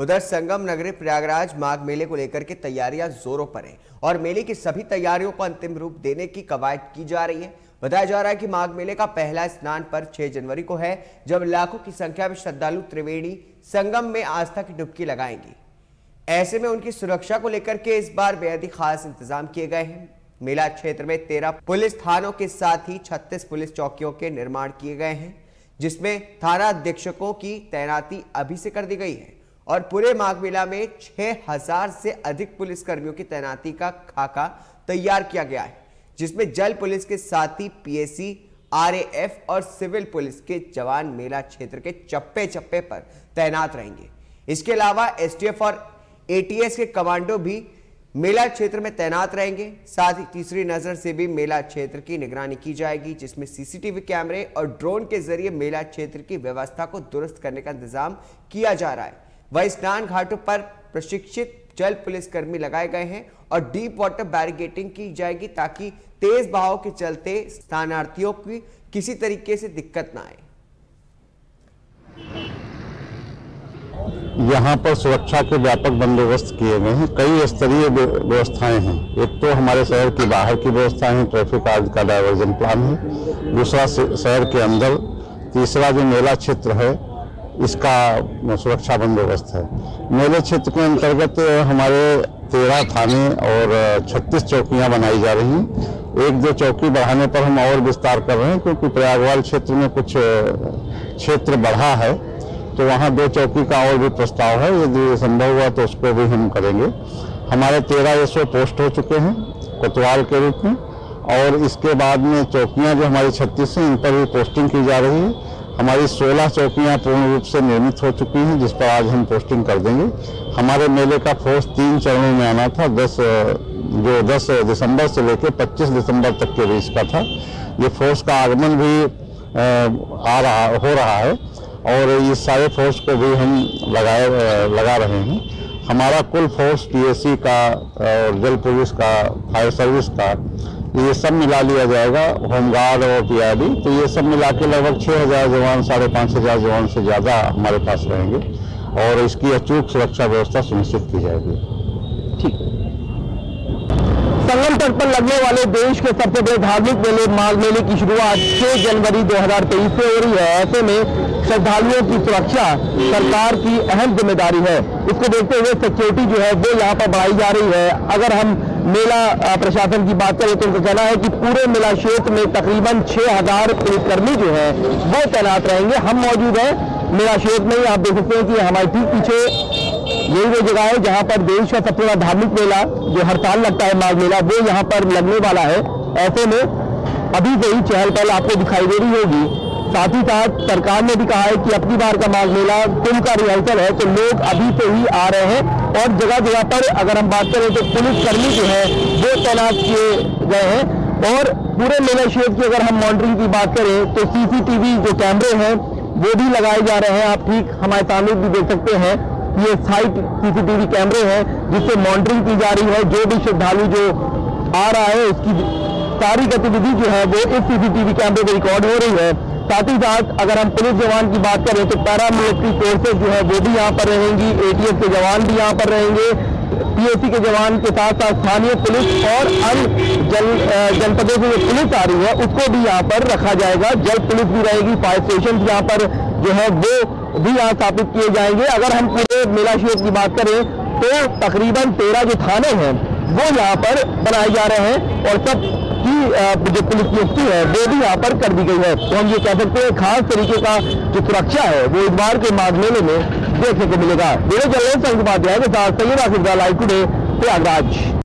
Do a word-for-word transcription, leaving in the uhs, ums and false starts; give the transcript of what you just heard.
उधर संगम नगरी प्रयागराज माघ मेले को लेकर के तैयारियां जोरों पर है और मेले की सभी तैयारियों को अंतिम रूप देने की कवायद की जा रही है। बताया जा रहा है कि माघ मेले का पहला स्नान पर्व छह जनवरी को है, जब लाखों की संख्या में श्रद्धालु त्रिवेणी संगम में आस्था की डुबकी लगाएंगे। ऐसे में उनकी सुरक्षा को लेकर के इस बार बेहद ही खास इंतजाम किए गए हैं। मेला क्षेत्र में तेरह पुलिस थानों के साथ ही छत्तीस पुलिस चौकियों के निर्माण किए गए हैं, जिसमें थाना अधीक्षकों की तैनाती अभी से कर दी गई है और पूरे माघ मेला में छह हज़ार से अधिक पुलिसकर्मियों की तैनाती का खाका तैयार किया गया है, जिसमें जल पुलिस के साथ ही पीएसी, आरएएफ और सिविल पुलिस के जवान मेला क्षेत्र के चप्पे चप्पे पर तैनात रहेंगे। इसके अलावा एसटीएफ और एटीएस के कमांडो भी मेला क्षेत्र में तैनात रहेंगे। साथ ही तीसरी नजर से भी मेला क्षेत्र की निगरानी की जाएगी, जिसमें सीसीटीवी कैमरे और ड्रोन के जरिए मेला क्षेत्र की व्यवस्था को दुरुस्त करने का इंतजाम किया जा रहा है। वहीं स्नान घाटों पर प्रशिक्षित जल पुलिसकर्मी लगाए गए हैं और डीप वाटर बैरिकेडिंग की जाएगी, ताकि तेज बहाव के चलते स्थानार्थियों की किसी तरीके से दिक्कत ना आए। यहाँ पर सुरक्षा के व्यापक बंदोबस्त किए गए हैं। कई स्तरीय व्यवस्थाएं हैं। एक तो हमारे शहर के बाहर की व्यवस्थाएं हैं, ट्रैफिक का डायवर्जन प्लान है। दूसरा शहर के अंदर, तीसरा जो मेला क्षेत्र है इसका सुरक्षा बंदोबस्त है। मेले क्षेत्र के अंतर्गत हमारे तेरह थाने और छत्तीस चौकियां बनाई जा रही हैं। एक दो चौकी बढ़ाने पर हम और विस्तार कर रहे हैं, क्योंकि प्रयागराज क्षेत्र में कुछ क्षेत्र बढ़ा है तो वहाँ दो चौकी का और भी प्रस्ताव है। यदि संभव हुआ तो उसको भी हम करेंगे। हमारे तेरह एसओ पोस्ट हो चुके हैं कोतवाल के रूप में, और इसके बाद में चौकियाँ जो हमारी छत्तीस हैं इन पर भी पोस्टिंग की जा रही है। हमारी सोलह चौकियां पूर्ण रूप से निर्मित हो चुकी हैं, जिस पर आज हम पोस्टिंग कर देंगे। हमारे मेले का फोर्स तीन चरणों में आना था, दस जो दस दिसंबर से लेकर पच्चीस दिसंबर तक के बीच का था। ये फोर्स का आगमन भी आ रहा हो रहा है और ये सारे फोर्स को भी हम लगाए लगा रहे हैं। हमारा कुल फोर्स पीएसी का और जल पुलिस का, फायर सर्विस का, ये सब मिला लिया जाएगा, होमगार्ड और पीएसी, तो ये सब मिला के लगभग छः हज़ार जवान, साढ़े पाँच हज़ार जवान से ज़्यादा हमारे पास रहेंगे और इसकी अचूक सुरक्षा व्यवस्था सुनिश्चित की जाएगी। ठीक। संगम तट पर लगने वाले देश के सबसे बड़े धार्मिक मेले माघ मेले की शुरुआत छह जनवरी दो हज़ार तेईस से हो रही है। ऐसे में श्रद्धालुओं की सुरक्षा सरकार की अहम जिम्मेदारी है। इसको देखते हुए सिक्योरिटी जो है वो यहाँ पर बढ़ाई जा रही है। अगर हम मेला प्रशासन की बात करें तो उनका कहना है कि पूरे मेला क्षेत्र में तकरीबन छह हज़ार पुलिसकर्मी जो है वो तैनात रहेंगे। हम मौजूद हैं मेला क्षेत्र में। आप देख सकते हैं कि हमारे ठीक पीछे यही वो जगह है जहां पर देश का सबसे बड़ा धार्मिक मेला जो हर साल लगता है माघ मेला, वो यहाँ पर लगने वाला है। ऐसे में अभी से ही चहल पहल आपको दिखाई दे रही होगी। साथ ही साथ सरकार ने भी कहा है कि अपनी बार का माघ मेला कुंभ का रिहर्सल है, तो लोग अभी से ही आ रहे हैं और जगह जगह पर अगर हम बात करें तो पुलिसकर्मी जो है वो तैनात किए गए हैं। और पूरे मेला क्षेत्र की अगर हम मॉनिटरिंग की बात करें तो सीसीटीवी जो कैमरे हैं वो भी लगाए जा रहे हैं। आप ठीक हमारे सामने भी देख सकते हैं, ये साइट सीसीटीवी कैमरे हैं जिससे मॉनिटरिंग की जा रही है। जो भी श्रद्धालु जो आ रहा है उसकी सारी गतिविधि जो है वो इस सीसीटीवी कैमरे में रिकॉर्ड हो रही है। साथ ही साथ अगर हम पुलिस जवान की बात करें तो पैरामिलिट्री फोर्सेज जो है वो भी यहाँ पर रहेंगी, एटीएस के जवान भी यहाँ पर रहेंगे, पीएसी के जवान के साथ साथ स्थानीय पुलिस और अन्य जन जनपदों से जो पुलिस आ रही है उसको भी यहाँ पर रखा जाएगा। जल पुलिस भी रहेगी, फायर स्टेशन यहाँ पर जो है वो भी यहाँ स्थापित किए जाएंगे। अगर हम पूरे मेला क्षेत्र की बात करें तो तकरीबन तेरह जो थाने हैं वो यहाँ पर बनाए जा रहे हैं और सब की जो पुलिस नियुक्ति है वो भी यहाँ पर कर दी गई है। तो हम ये कह सकते हैं खास तरीके का जो सुरक्षा है वो इस बार के माघ मेले में देखने को मिलेगा। मेरे जल्द संघ उपाध्याय के साथ सैयद आसिफ लाइव टुडे प्रयागराज।